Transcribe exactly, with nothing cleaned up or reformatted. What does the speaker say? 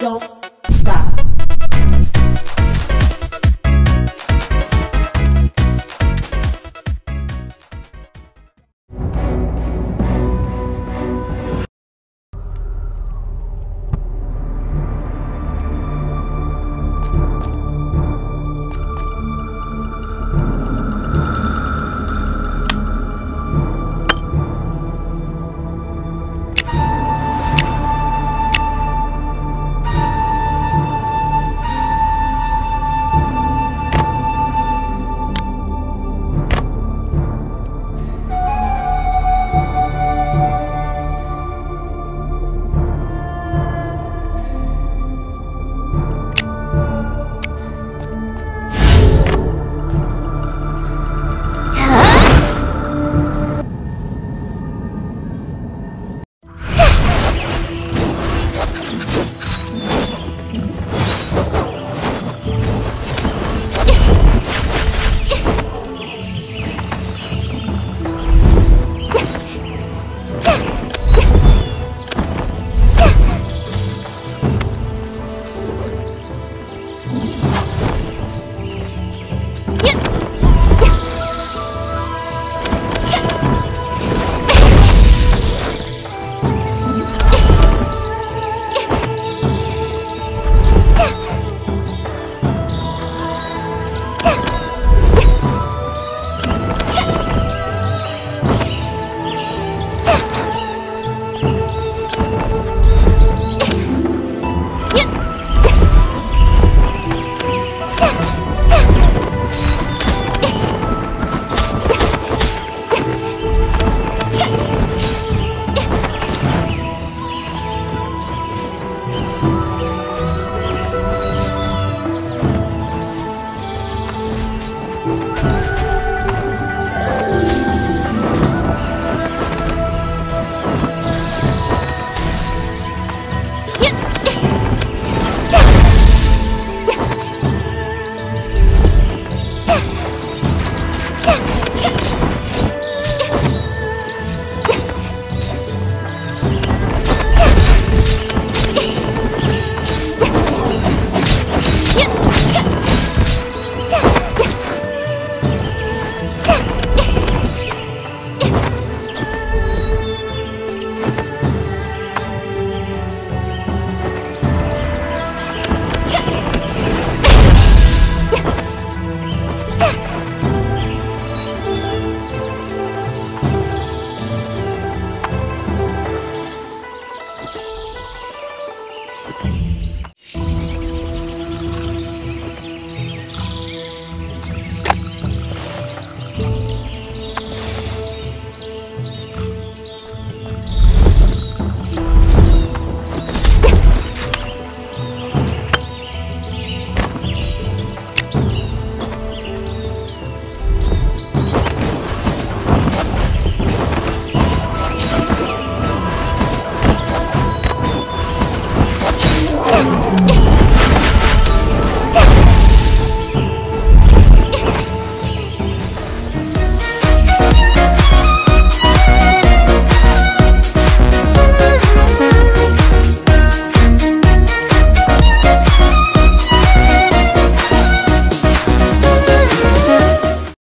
don't stop.